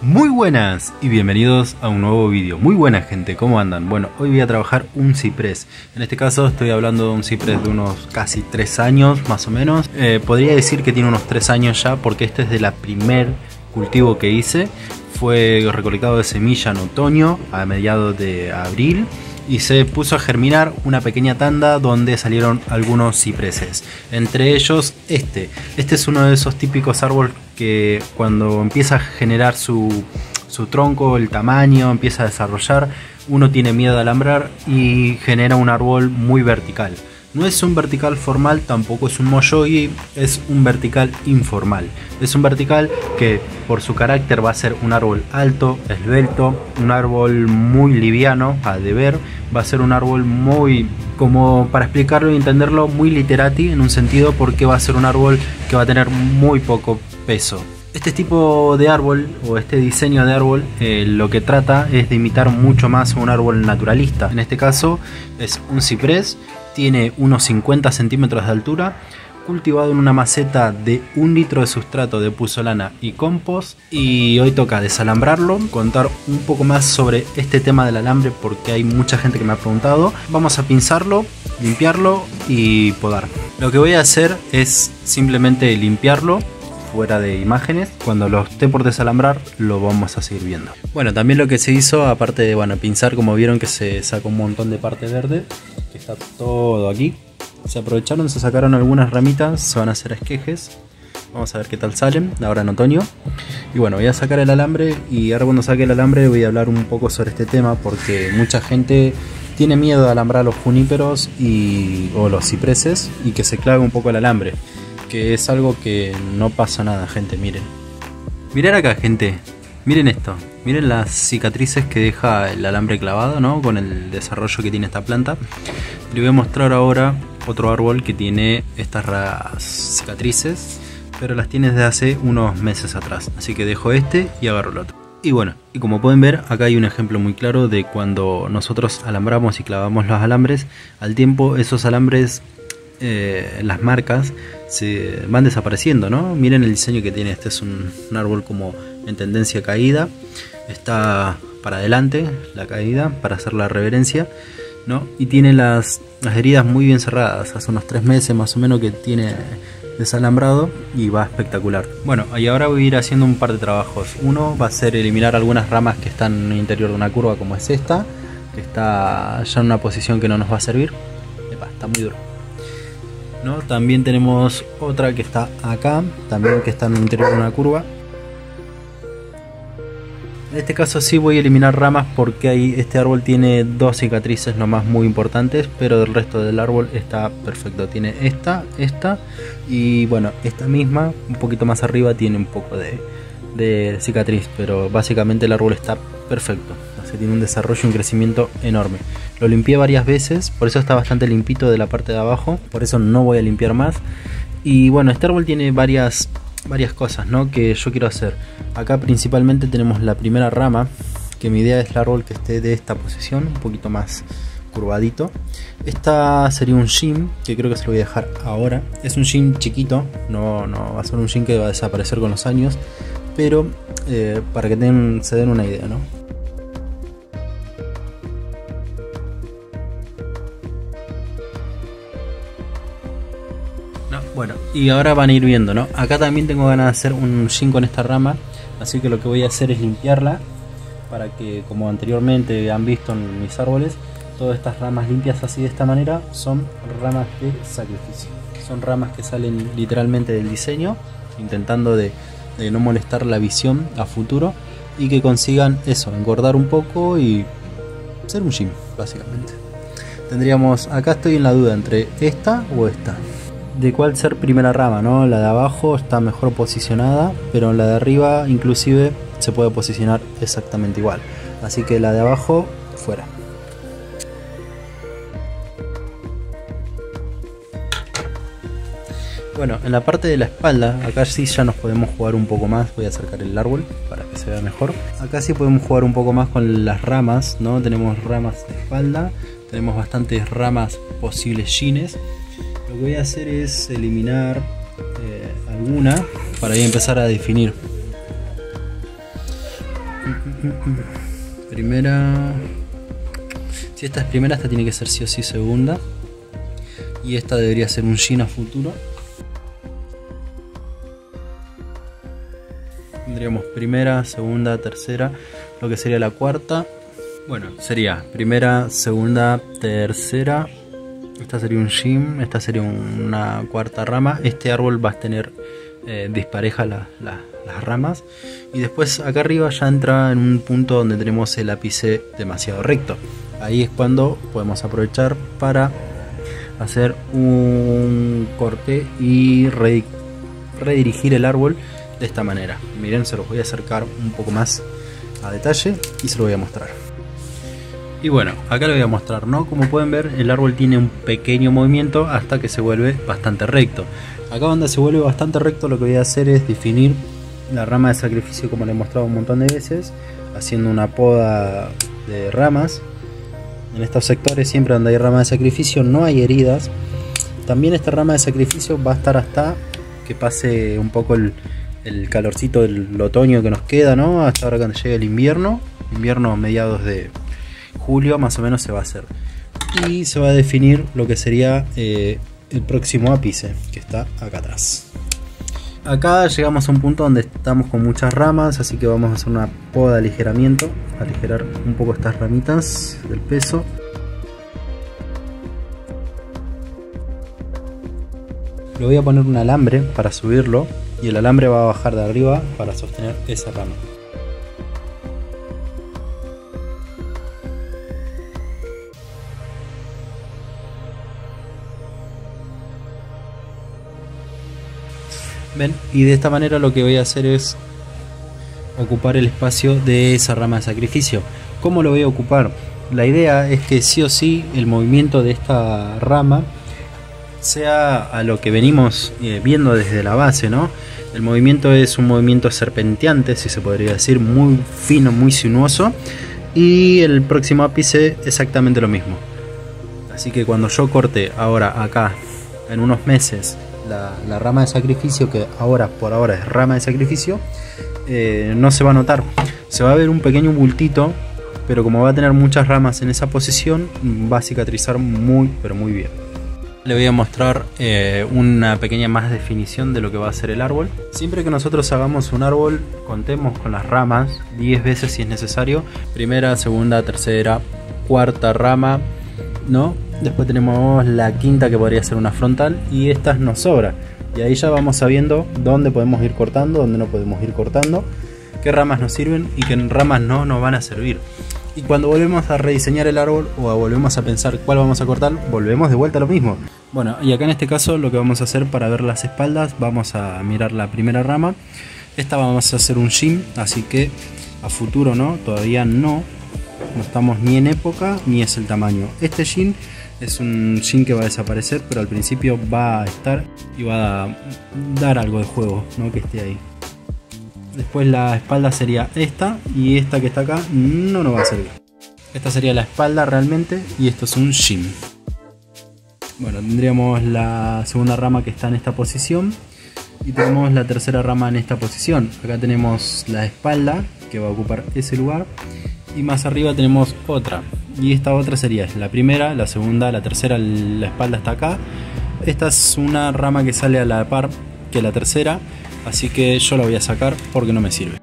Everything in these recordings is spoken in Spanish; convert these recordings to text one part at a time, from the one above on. Muy buenas y bienvenidos a un nuevo vídeo. Muy buenas, gente, ¿cómo andan? Bueno, hoy voy a trabajar un ciprés. En este caso estoy hablando de un ciprés de unos casi 3 años más o menos. Podría decir que tiene unos 3 años ya, porque este es de la primer cultivo que hice. Fue recolectado de semilla en otoño a mediados de abril y se puso a germinar una pequeña tanda donde salieron algunos cipreses, entre ellos este es uno de esos típicos árboles que cuando empieza a generar su tronco, el tamaño empieza a desarrollar, uno tiene miedo de alambrar y genera un árbol muy vertical. No es un vertical formal, tampoco es un moyogi, es un vertical informal. Es un vertical que por su carácter va a ser un árbol alto, esbelto, un árbol muy liviano a deber, va a ser un árbol muy, como para explicarlo y entenderlo, muy literati en un sentido, porque va a ser un árbol que va a tener muy poco peso. Este tipo de árbol o este diseño de árbol lo que trata es de imitar mucho más a un árbol naturalista. En este caso es un ciprés, tiene unos 50 centímetros de altura, cultivado en una maceta de 1 litro de sustrato de puzolana y compost. Y hoy toca desalambrarlo, contar un poco más sobre este tema del alambre porque hay mucha gente que me ha preguntado. Vamos a pinzarlo, limpiarlo y podar. Lo que voy a hacer es simplemente limpiarlo fuera de imágenes. Cuando lo esté por desalambrar lo vamos a seguir viendo. Bueno, también lo que se hizo, aparte de pinzar, como vieron que se sacó un montón de parte verde, que está todo aquí, se aprovecharon, se sacaron algunas ramitas, se van a hacer esquejes. Vamos a ver qué tal salen ahora en otoño. Y bueno, voy a sacar el alambre y ahora cuando saque el alambre voy a hablar un poco sobre este tema, porque mucha gente tiene miedo de alambrar los juníperos o los cipreses y que se clave un poco el alambre, que es algo que no pasa nada, gente. Miren, miren acá, gente, miren esto, miren las cicatrices que deja el alambre clavado, ¿no? Con el desarrollo que tiene esta planta. Le voy a mostrar ahora otro árbol que tiene estas raras cicatrices, pero las tiene desde hace unos meses atrás, así que dejo este y agarro el otro. Y bueno, y como pueden ver, acá hay un ejemplo muy claro de cuando nosotros alambramos y clavamos los alambres, al tiempo esos alambres, las marcas se van desapareciendo, ¿no? Miren el diseño que tiene. Este es un árbol como en tendencia caída, está para adelante la caída para hacer la reverencia, ¿no? Y tiene las heridas muy bien cerradas. Hace unos 3 meses más o menos que tiene desalambrado y va espectacular. Bueno, y ahora voy a ir haciendo un par de trabajos. Uno va a ser eliminar algunas ramas que están en el interior de una curva, como es esta, que está ya en una posición que no nos va a servir. Epa, está muy duro, ¿no? También tenemos otra que está acá, también que está en el interior de una curva. En este caso sí voy a eliminar ramas porque este árbol tiene 2 cicatrices nomás muy importantes, pero el resto del árbol está perfecto. Tiene esta y bueno, esta misma, un poquito más arriba tiene un poco de cicatriz, pero básicamente el árbol está perfecto. Así tiene un desarrollo y un crecimiento enorme. Lo limpié varias veces, por eso está bastante limpito de la parte de abajo, por eso no voy a limpiar más. Y bueno, este árbol tiene varias cosas, ¿no?, que yo quiero hacer. Acá principalmente tenemos la primera rama, que mi idea es el árbol que esté de esta posición, un poquito más curvadito. Esta sería un gin, que creo que se lo voy a dejar ahora. Es un gin chiquito, no va a ser un gin que va a desaparecer con los años, pero para que se den una idea, ¿no? Bueno, y ahora van a ir viendo, ¿no? Acá también tengo ganas de hacer un gin con esta rama, así que lo que voy a hacer es limpiarla para que, como anteriormente han visto en mis árboles, todas estas ramas limpias así de esta manera son ramas de sacrificio. Son ramas que salen literalmente del diseño, intentando de no molestar la visión a futuro y que consigan eso, engordar un poco y ser un gin, básicamente. Tendríamos, acá estoy en la duda entre esta o esta, de cuál ser primera rama, ¿no? La de abajo está mejor posicionada, pero la de arriba inclusive se puede posicionar exactamente igual, así que la de abajo fuera. Bueno, en la parte de la espalda, acá sí ya nos podemos jugar un poco más. Voy a acercar el árbol para que se vea mejor. Acá sí podemos jugar un poco más con las ramas, ¿no? Tenemos ramas de espalda, tenemos bastantes ramas posibles gines. Lo que voy a hacer es eliminar alguna para empezar a definir. Primera. Si esta es primera, esta tiene que ser sí o sí segunda. Y esta debería ser un Gin a futuro. Tendríamos primera, segunda, tercera, lo que sería la cuarta. Bueno, sería primera, segunda, tercera. Esta sería un Gin, esta sería una cuarta rama. Este árbol va a tener dispareja las ramas. Y después acá arriba ya entra en un punto donde tenemos el ápice demasiado recto. Ahí es cuando podemos aprovechar para hacer un corte y redirigir el árbol de esta manera. Miren, se los voy a acercar un poco más a detalle y se lo voy a mostrar. Y bueno, acá lo voy a mostrar, ¿no? Como pueden ver, el árbol tiene un pequeño movimiento hasta que se vuelve bastante recto. Acá donde se vuelve bastante recto, lo que voy a hacer es definir la rama de sacrificio, como le he mostrado un montón de veces, haciendo una poda de ramas. En estos sectores, siempre donde hay rama de sacrificio, no hay heridas. También esta rama de sacrificio va a estar hasta que pase un poco el calorcito del otoño que nos queda, ¿no? Hasta ahora cuando llegue el invierno, invierno a mediados de julio más o menos se va a hacer. Y se va a definir lo que sería el próximo ápice, que está acá atrás. Acá llegamos a un punto donde estamos con muchas ramas, así que vamos a hacer una poda de aligeramiento, aligerar un poco estas ramitas del peso. Le voy a poner un alambre para subirlo y el alambre va a bajar de arriba para sostener esa rama. ¿Ven? Y de esta manera lo que voy a hacer es ocupar el espacio de esa rama de sacrificio. ¿Cómo lo voy a ocupar? La idea es que sí o sí el movimiento de esta rama sea a lo que venimos viendo desde la base, ¿no? El movimiento es un movimiento serpenteante, si se podría decir, muy fino, muy sinuoso. Y el próximo ápice exactamente lo mismo. Así que cuando yo corte ahora acá, en unos meses, la rama de sacrificio, que ahora por ahora es rama de sacrificio, no se va a notar, se va a ver un pequeño bultito, pero como va a tener muchas ramas en esa posición, va a cicatrizar muy pero muy bien. Le voy a mostrar una pequeña más definición de lo que va a ser el árbol. Siempre que nosotros hagamos un árbol, contemos con las ramas 10 veces si es necesario. Primera, segunda, tercera, cuarta rama, ¿no? Después tenemos la quinta, que podría ser una frontal, y estas nos sobra. Y ahí ya vamos sabiendo dónde podemos ir cortando, dónde no podemos ir cortando, qué ramas nos sirven y qué ramas no nos van a servir. Y cuando volvemos a rediseñar el árbol o volvemos a pensar cuál vamos a cortar, volvemos de vuelta a lo mismo. Bueno, y acá en este caso lo que vamos a hacer para ver las espaldas, vamos a mirar la primera rama. Esta vamos a hacer un Gin, así que a futuro no, todavía no estamos ni en época ni es el tamaño. Este Gin es un Gin que va a desaparecer, pero al principio va a estar y va a dar algo de juego, ¿no? Que esté ahí. Después la espalda sería esta, y esta que está acá no nos va a servir. Esta sería la espalda realmente, y esto es un Gin. Bueno, tendríamos la segunda rama que está en esta posición, y tenemos la tercera rama en esta posición. Acá tenemos la espalda que va a ocupar ese lugar, y más arriba tenemos otra. Y esta otra sería la primera, la segunda, la tercera, la espalda está acá. Esta es una rama que sale a la par que la tercera, así que yo la voy a sacar porque no me sirve.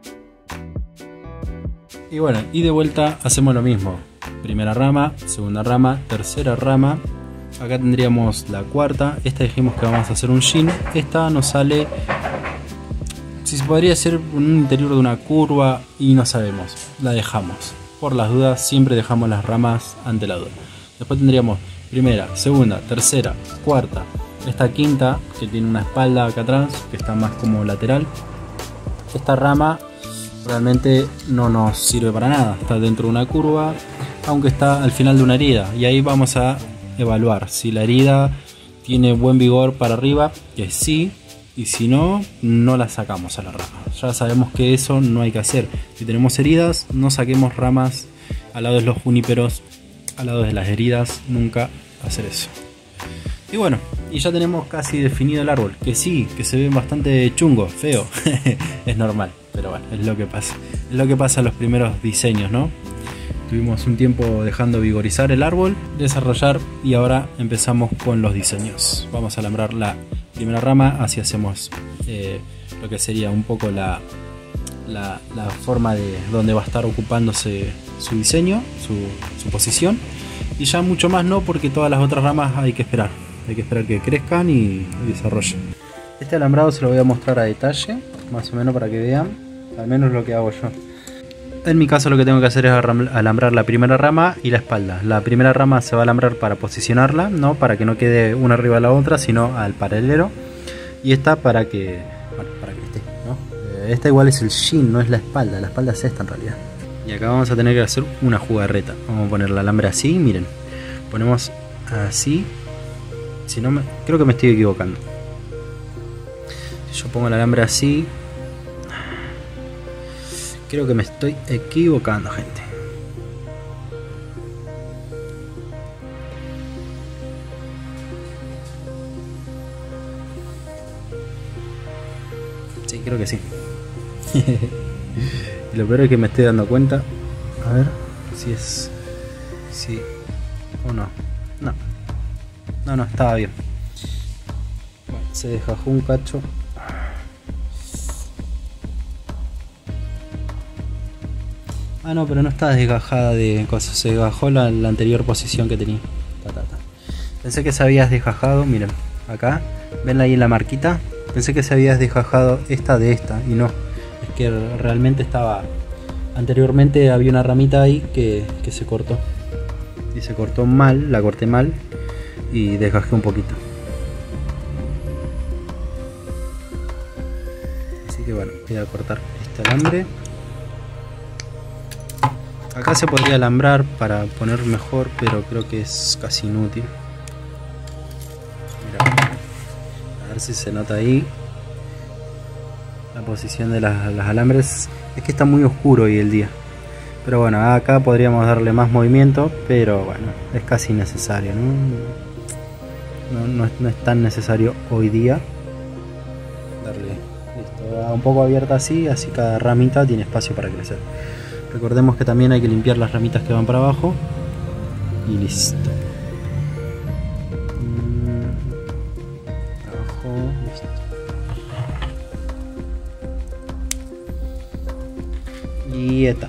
Y bueno, y de vuelta hacemos lo mismo. Primera rama, segunda rama, tercera rama. Acá tendríamos la cuarta. Esta dijimos que vamos a hacer un Gin. Esta nos sale, si se podría hacer un interior de una curva, y no sabemos, la dejamos. Por las dudas siempre dejamos las ramas ante la duda. Después tendríamos primera, segunda, tercera, cuarta, esta quinta que tiene una espalda acá atrás que está más como lateral. Esta rama realmente no nos sirve para nada, está dentro de una curva, aunque está al final de una herida, y ahí vamos a evaluar si la herida tiene buen vigor para arriba, que sí, y si no, no la sacamos a la rama. Ya sabemos que eso no hay que hacer. Si tenemos heridas, no saquemos ramas al lado de los juníperos, al lado de las heridas, nunca hacer eso. Y bueno, y ya tenemos casi definido el árbol, que sí, que se ve bastante chungo, feo, es normal. pero bueno, es lo que pasa. Es lo que pasa en los primeros diseños, ¿no? Tuvimos un tiempo dejando vigorizar el árbol, desarrollar, y ahora empezamos con los diseños. Vamos a alambrar la primera rama, así hacemos lo que sería un poco la forma de donde va a estar ocupándose su diseño, su posición, y ya mucho más no, porque todas las otras ramas hay que esperar que crezcan y desarrollen. Este alambrado se lo voy a mostrar a detalle, más o menos, para que vean al menos lo que hago yo. En mi caso lo que tengo que hacer es alambrar la primera rama y la espalda. La primera rama se va a alambrar para posicionarla, ¿no? Para que no quede una arriba de la otra, sino al paralelo. Y esta para que, bueno, para que esté, ¿no? Esta igual es el shin, no es la espalda es esta en realidad. Y acá vamos a tener que hacer una jugarreta. Vamos a poner el alambre así, miren. Ponemos así. Si no me... creo que me estoy equivocando. Si yo pongo el alambre así... creo que me estoy equivocando, gente. Sí, creo que sí. Y lo peor es que me estoy dando cuenta. A ver si es... sí o no. No. No, no, estaba bien. Bueno, se dejó un cacho. Ah, no, pero no está desgajada de cosas, se desgajó la anterior posición que tenía. Pensé que se habías desgajado, miren, acá, ven ahí la marquita. Pensé que se habías desgajado esta de esta, y no, es que realmente estaba... anteriormente había una ramita ahí que se cortó. Y se cortó mal, la corté mal, y desgajé un poquito. Así que bueno, voy a cortar este alambre. Acá se podría alambrar para poner mejor, pero creo que es casi inútil. Mirá, a ver si se nota ahí la posición de las alambres. Es que está muy oscuro hoy el día. Pero bueno, acá podríamos darle más movimiento, pero bueno, es casi innecesario, ¿no? No es tan necesario hoy día. Darle esto un poco abierta así, así cada ramita tiene espacio para crecer. Recordemos que también hay que limpiar las ramitas que van para abajo. Y listo. Abajo, listo. Y está.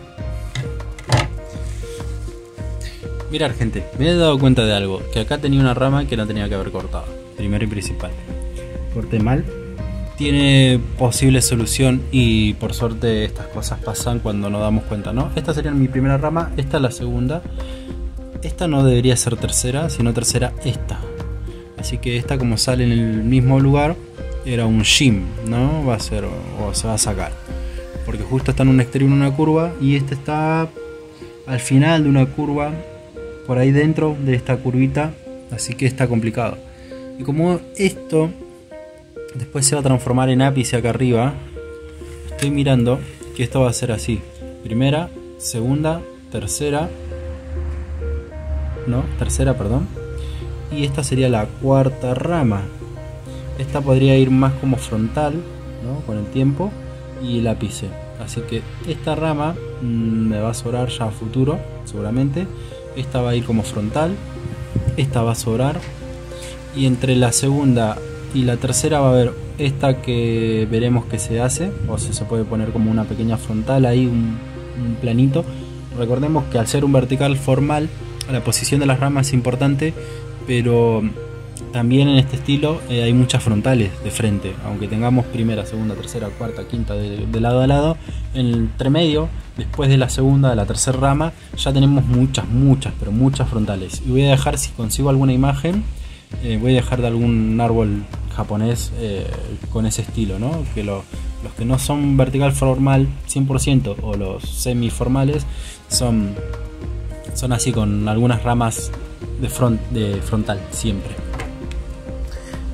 Mirad, gente, me he dado cuenta de algo. Que acá tenía una rama que no tenía que haber cortado. Primero y principal. Corté mal. Tiene posible solución, y por suerte estas cosas pasan cuando nos damos cuenta, ¿no? Esta sería mi primera rama, esta la segunda. Esta no debería ser tercera, sino tercera esta. Así que esta, como sale en el mismo lugar, era un shim, ¿no? Va a ser, o se va a sacar. Porque justo está en un exterior, en una curva, y este está al final de una curva, por ahí dentro de esta curvita. Así que está complicado. Y como esto... después se va a transformar en ápice acá arriba. Estoy mirando que esto va a ser así. Primera, segunda, tercera. No, tercera, perdón. Y esta sería la cuarta rama. Esta podría ir más como frontal, ¿no? Con el tiempo. Y el ápice. Así que esta rama me va a sobrar ya a futuro, seguramente. Esta va a ir como frontal. Esta va a sobrar. Y entre la segunda... y la tercera va a haber esta que veremos que se hace, o si se puede poner como una pequeña frontal ahí, un planito. Recordemos que al ser un vertical formal, la posición de las ramas es importante, pero también en este estilo hay muchas frontales de frente. Aunque tengamos primera, segunda, tercera, cuarta, quinta de lado a lado, en el entremedio, después de la segunda, de la tercera rama, ya tenemos muchas frontales. Y voy a dejar, si consigo alguna imagen, voy a dejar de algún árbol japonés con ese estilo, ¿no? Que los que no son vertical formal 100% o los semiformales son así, con algunas ramas de frontal siempre.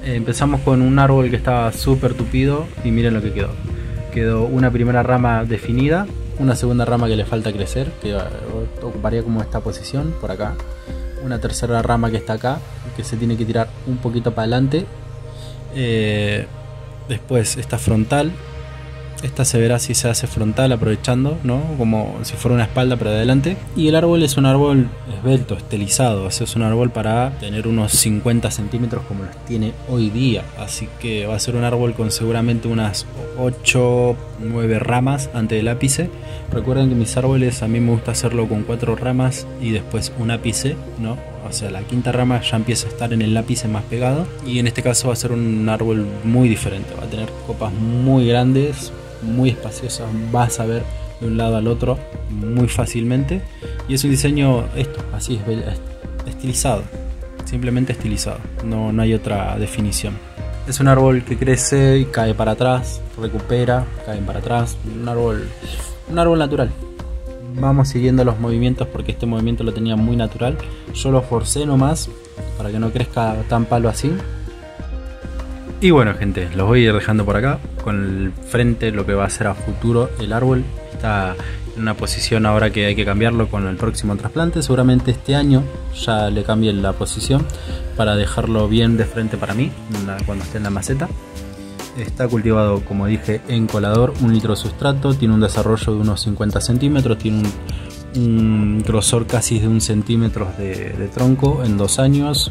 Empezamos con un árbol que estaba súper tupido y miren lo que quedó. Quedó una primera rama definida, una segunda rama que le falta crecer, que ocuparía como esta posición por acá, una tercera rama que está acá, que se tiene que tirar un poquito para adelante. Después esta frontal, Esta se verá si se hace frontal aprovechando, ¿no? Como si fuera una espalda para adelante. Y el árbol es un árbol esbelto, estilizado. Es un árbol para tener unos 50 centímetros como los tiene hoy día. Así que va a ser un árbol con seguramente unas 8, 9 ramas antes del ápice. Recuerden que mis árboles a mí me gusta hacerlo con 4 ramas y después un ápice, ¿no? O sea, la quinta rama ya empieza a estar en el ápice más pegado. Y en este caso va a ser un árbol muy diferente. Va a tener copas muy grandes, muy espaciosas. Vas a ver de un lado al otro muy fácilmente. Y es un diseño, esto, así es estilizado. Simplemente estilizado. No hay otra definición. Es un árbol que crece y cae para atrás. Recupera, cae para atrás. Un árbol natural. Vamos siguiendo los movimientos porque este movimiento lo tenía muy natural. Yo lo forcé nomás para que no crezca tan palo así. Y bueno, gente, los voy a ir dejando por acá. Con el frente, lo que va a ser a futuro el árbol. Está en una posición ahora que hay que cambiarlo con el próximo trasplante. Seguramente este año ya le cambie la posición para dejarlo bien de frente para mí cuando esté en la maceta. Está cultivado, como dije, en colador, 1 litro de sustrato, tiene un desarrollo de unos 50 centímetros, tiene un grosor casi de 1 centímetro de tronco en 2 años,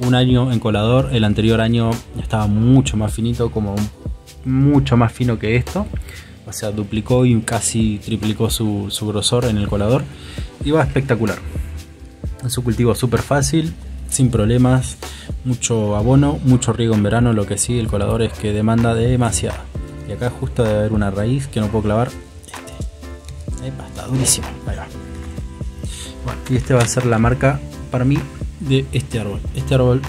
1 año en colador, el anterior año estaba mucho más finito, como mucho más fino que esto, o sea, duplicó y casi triplicó su grosor en el colador y va espectacular. Es un cultivo súper fácil, sin problemas, mucho abono, mucho riego en verano. Lo que sí, el colador es que demanda demasiado. Y acá justo debe haber una raíz que no puedo clavar. Epa, está durísimo. Ahí va. Bueno, y este va a ser la marca para mí de este árbol. Este árbol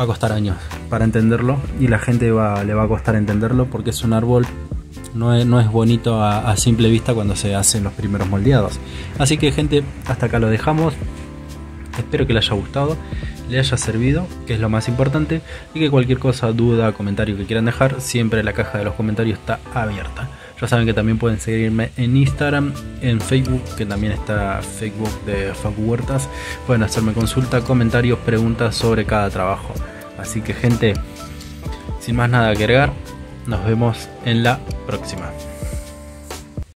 va a costar años para entenderlo y la gente le va a costar entenderlo porque es un árbol. No es bonito a simple vista cuando se hacen los primeros moldeados. Así que, gente, hasta acá lo dejamos. Espero que le haya gustado, le haya servido, que es lo más importante, y que cualquier cosa, duda, comentario que quieran dejar, siempre la caja de los comentarios está abierta. Ya saben que también pueden seguirme en Instagram, en Facebook, que también está Facebook de Facu Huertas. Pueden hacerme consulta, comentarios, preguntas sobre cada trabajo. Así que, gente, sin más nada que agregar, nos vemos en la próxima.